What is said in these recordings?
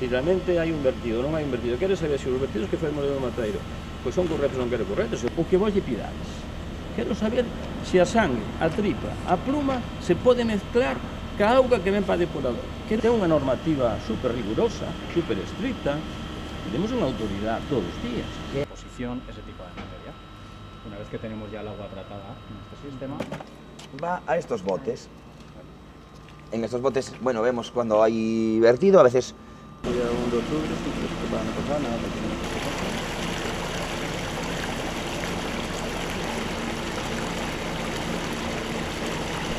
si realmente hai un vertido, non hai un vertido. Quero saber se os vertidos que fai o Moledo Matadeiro pois son correctos ou non quero correctos, o que vos lle pidades. Quero saber se a sangue, a tripa, a pluma se pode mezclar ca auga que ven para depurador. Que ten unha normativa super rigurosa, super estricta, tenemos unha autoridade todos os días. Que posición ese tipo de materia. Una vez que tenemos ya el agua tratada en este sistema, va a estos botes. En estos botes, bueno, vemos cuando hay vertido, a veces...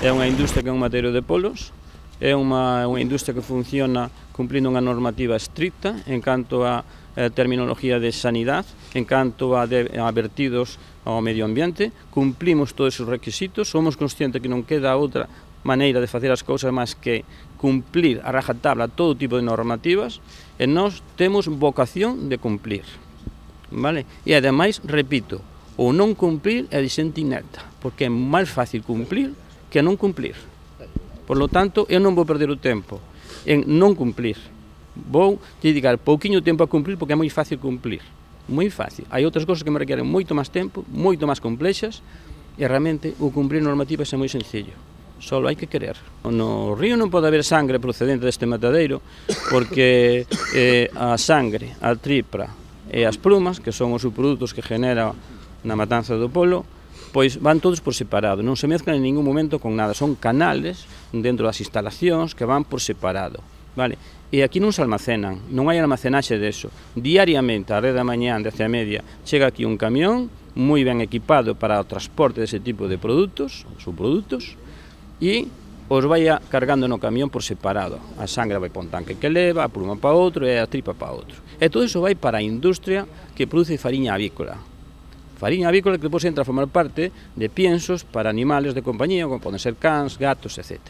É unha industria que é un mateiro de polos, é unha industria que funciona cumplindo unha normativa estricta en canto a terminología de sanidade, en canto a vertidos ao medio ambiente, cumplimos todos os requisitos, somos conscientes que non queda outra maneira de facer as cousas máis que cumplir a rajatabla todo tipo de normativas e nós temos vocación de cumplir, vale? E ademais, repito, o non cumplir é de xente inepta, porque é máis fácil cumplir que non cumplir. Por lo tanto, eu non vou perder o tempo en non cumplir, vou dedicar pouquiño tempo a cumplir porque é moi fácil cumplir, moi fácil. Hai outras cousas que me requeren moito máis tempo, moito máis complexas e realmente o cumplir normativas é moi sencillo. Só hai que querer. No río non pode haber sangre procedente deste matadeiro porque a sangre, a tripra e as plumas, que son os subprodutos que genera na matanza do polo, pois van todos por separado, non se mezclan en ningún momento con nada, son canales dentro das instalacións que van por separado, vale? E aquí non se almacenan, non hai almacenaxe deso. Diariamente, á rede da mañán, 10:30, chega aquí un camión moi ben equipado para o transporte dese tipo de produtos, subprodutos, e os vai cargando no camión por separado. A sangre vai para un tanque que leva, a pluma para outro e a tripa para outro. E todo iso vai para a industria que produce fariña avícola. Fariña avícola que depois entra a formar parte de piensos para animales de compañía, como poden ser cans, gatos, etc.